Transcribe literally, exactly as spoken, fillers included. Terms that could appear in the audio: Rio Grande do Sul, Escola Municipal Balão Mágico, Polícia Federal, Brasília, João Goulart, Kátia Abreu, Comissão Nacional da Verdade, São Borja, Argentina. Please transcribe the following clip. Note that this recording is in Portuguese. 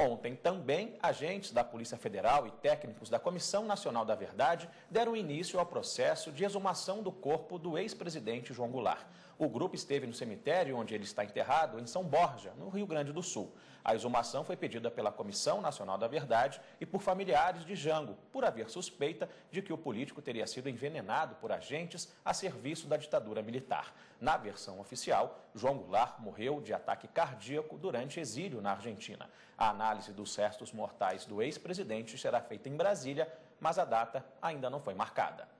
Ontem também, agentes da Polícia Federal e técnicos da Comissão Nacional da Verdade deram início ao processo de exumação do corpo do ex-presidente João Goulart. O grupo esteve no cemitério onde ele está enterrado, em São Borja, no Rio Grande do Sul. A exumação foi pedida pela Comissão Nacional da Verdade e por familiares de Jango, por haver suspeita de que o político teria sido envenenado por agentes a serviço da ditadura militar. Na versão oficial, João Goulart morreu de ataque cardíaco durante exílio na Argentina. A análise A análise dos restos mortais do ex-presidente será feita em Brasília, mas a data ainda não foi marcada.